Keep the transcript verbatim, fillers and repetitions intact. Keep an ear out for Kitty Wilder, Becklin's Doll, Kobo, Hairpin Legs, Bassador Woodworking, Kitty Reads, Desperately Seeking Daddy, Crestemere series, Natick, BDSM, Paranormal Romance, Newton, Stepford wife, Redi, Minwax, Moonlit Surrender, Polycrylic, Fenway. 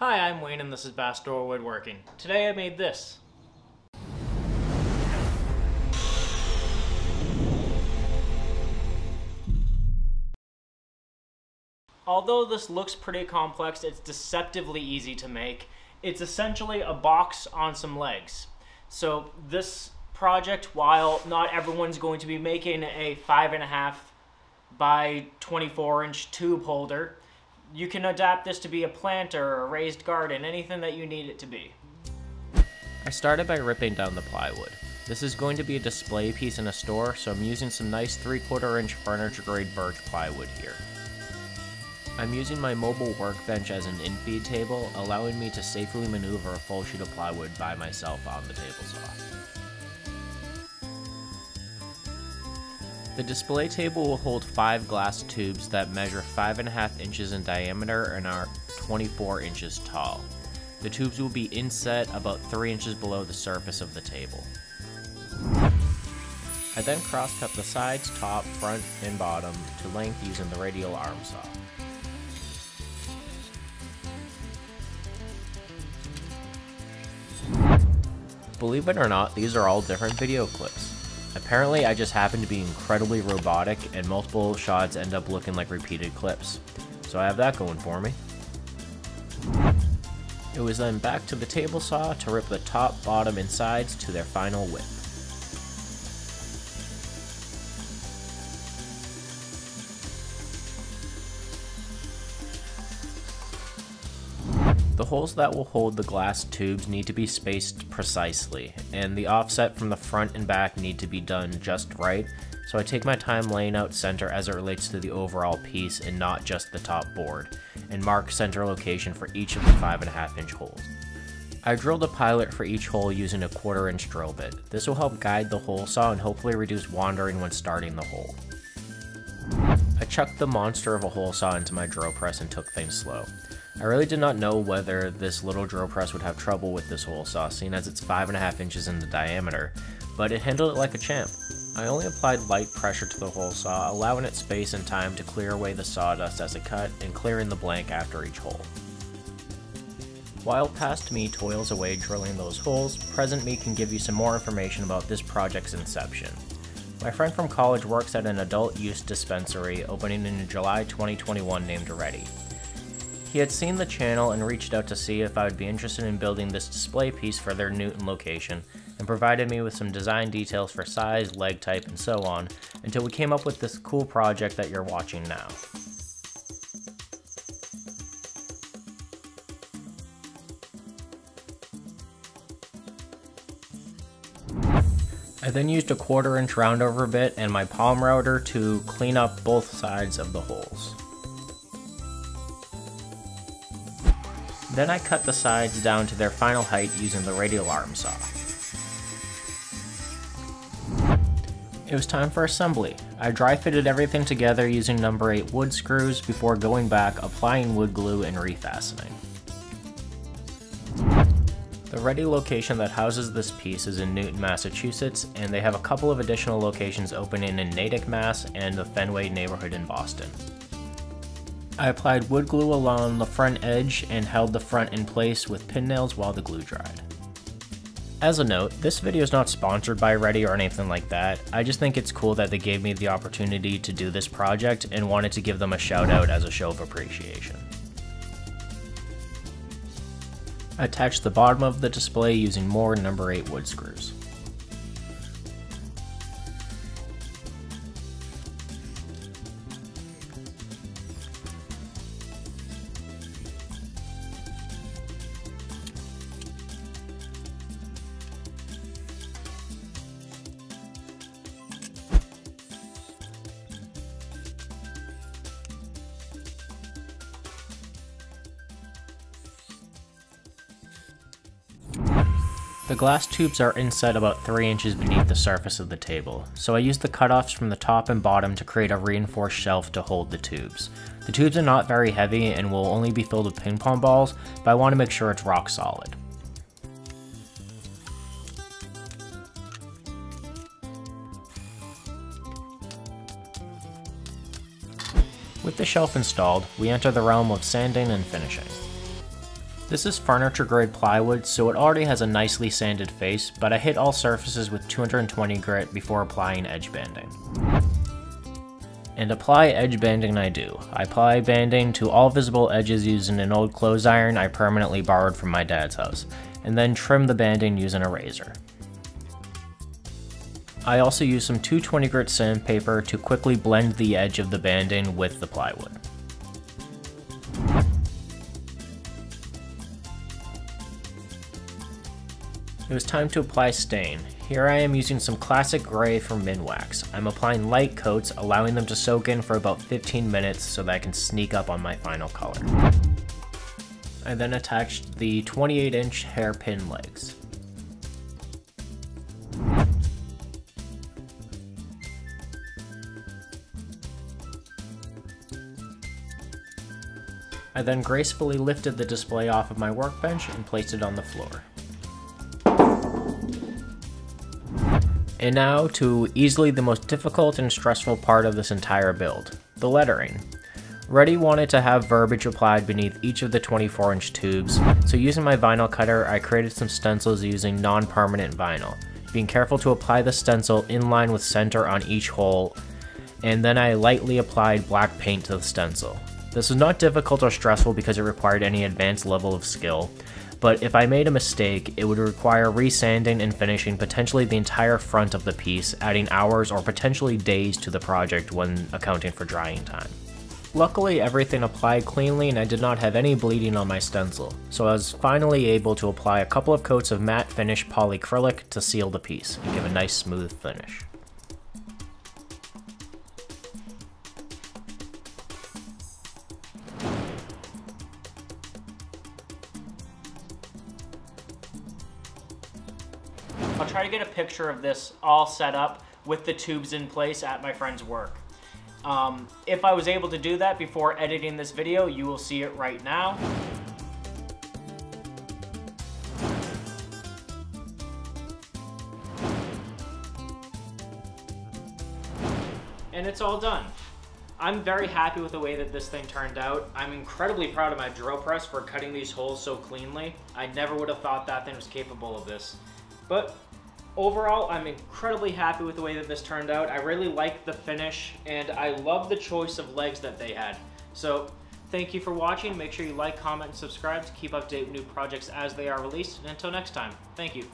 Hi, I'm Wayne and this is Bassador Woodworking. Today I made this. Although this looks pretty complex, it's deceptively easy to make. It's essentially a box on some legs. So this project, while not everyone's going to be making a five and a half by twenty-four inch tube holder, you can adapt this to be a planter or a raised garden, anything that you need it to be. I started by ripping down the plywood. This is going to be a display piece in a store, so I'm using some nice three quarter inch furniture grade birch plywood here. I'm using my mobile workbench as an infeed table, allowing me to safely maneuver a full sheet of plywood by myself on the table saw. The display table will hold five glass tubes that measure five and a half inches in diameter and are twenty-four inches tall. The tubes will be inset about three inches below the surface of the table. I then cross-cut the sides, top, front, and bottom to length using the radial arm saw. Believe it or not, these are all different video clips. Apparently, I just happen to be incredibly robotic and multiple shots end up looking like repeated clips. So I have that going for me. It was then back to the table saw to rip the top, bottom, and sides to their final width. The holes that will hold the glass tubes need to be spaced precisely, and the offset from the front and back need to be done just right, so I take my time laying out center as it relates to the overall piece and not just the top board, and mark center location for each of the five and a half inch holes. I drilled a pilot for each hole using a quarter inch drill bit. This will help guide the hole saw and hopefully reduce wandering when starting the hole. I chucked the monster of a hole saw into my drill press and took things slow. I really did not know whether this little drill press would have trouble with this hole saw, seeing as it's five and a half inches in the diameter, but it handled it like a champ. I only applied light pressure to the hole saw, allowing it space and time to clear away the sawdust as it cut and clearing the blank after each hole. While past me toils away drilling those holes, present me can give you some more information about this project's inception. My friend from college works at an adult use dispensary opening in July twenty twenty-one named Redi. He had seen the channel and reached out to see if I would be interested in building this display piece for their Newton location, and provided me with some design details for size, leg type, and so on, until we came up with this cool project that you're watching now. I then used a quarter inch roundover bit and my palm router to clean up both sides of the holes. Then I cut the sides down to their final height using the radial arm saw. It was time for assembly. I dry fitted everything together using number eight wood screws before going back, applying wood glue and refastening. The Redi location that houses this piece is in Newton, Massachusetts, and they have a couple of additional locations opening in Natick, Mass and the Fenway neighborhood in Boston. I applied wood glue along the front edge and held the front in place with pin nails while the glue dried. As a note, this video is not sponsored by Redi or anything like that. I just think it's cool that they gave me the opportunity to do this project and wanted to give them a shout out as a show of appreciation. I attached the bottom of the display using more number eight wood screws. The glass tubes are inset about three inches beneath the surface of the table, so I used the cutoffs from the top and bottom to create a reinforced shelf to hold the tubes. The tubes are not very heavy and will only be filled with ping pong balls, but I want to make sure it's rock solid. With the shelf installed, we enter the realm of sanding and finishing. This is furniture grade plywood, so it already has a nicely sanded face, but I hit all surfaces with two hundred twenty grit before applying edge banding. And apply edge banding I do. I apply banding to all visible edges using an old clothes iron I permanently borrowed from my dad's house, and then trim the banding using a razor. I also use some two twenty grit sandpaper to quickly blend the edge of the banding with the plywood. It was time to apply stain. Here I am using some classic gray from Minwax. I'm applying light coats, allowing them to soak in for about fifteen minutes so that I can sneak up on my final color. I then attached the twenty-eight inch hairpin legs. I then gracefully lifted the display off of my workbench and placed it on the floor. And now to easily the most difficult and stressful part of this entire build, the lettering. Redi wanted to have verbiage applied beneath each of the twenty-four inch tubes, so using my vinyl cutter, I created some stencils using non-permanent vinyl, being careful to apply the stencil in line with center on each hole, and then I lightly applied black paint to the stencil. This was not difficult or stressful because it required any advanced level of skill, but if I made a mistake, it would require resanding and finishing potentially the entire front of the piece, adding hours or potentially days to the project when accounting for drying time. Luckily, everything applied cleanly and I did not have any bleeding on my stencil, so I was finally able to apply a couple of coats of matte finish polycrylic to seal the piece and give a nice smooth finish. I'll try to get a picture of this all set up with the tubes in place at my friend's work. Um, if I was able to do that before editing this video, you will see it right now. And it's all done. I'm very happy with the way that this thing turned out. I'm incredibly proud of my drill press for cutting these holes so cleanly. I never would have thought that thing was capable of this. But overall, I'm incredibly happy with the way that this turned out. I really like the finish, and I love the choice of legs that they had. So thank you for watching. Make sure you like, comment, and subscribe to keep up to date with new projects as they are released. And until next time, thank you.